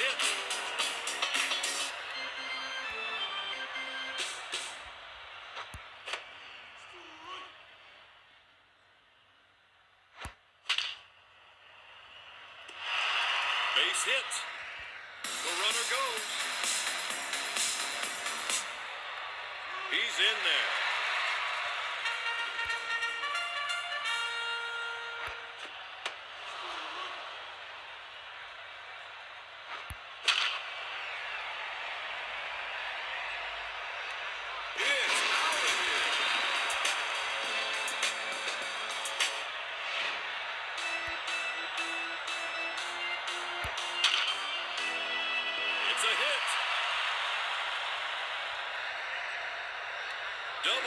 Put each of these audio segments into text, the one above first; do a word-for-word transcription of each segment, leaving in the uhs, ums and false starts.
Base hit. The runner goes. He's in there. Double.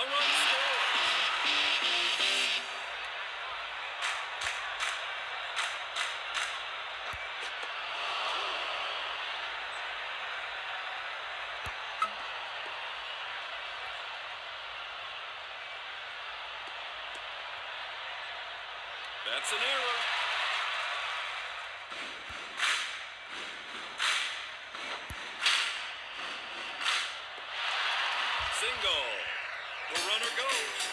A run scored. That's an error. Single. The runner goes.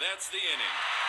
That's the inning.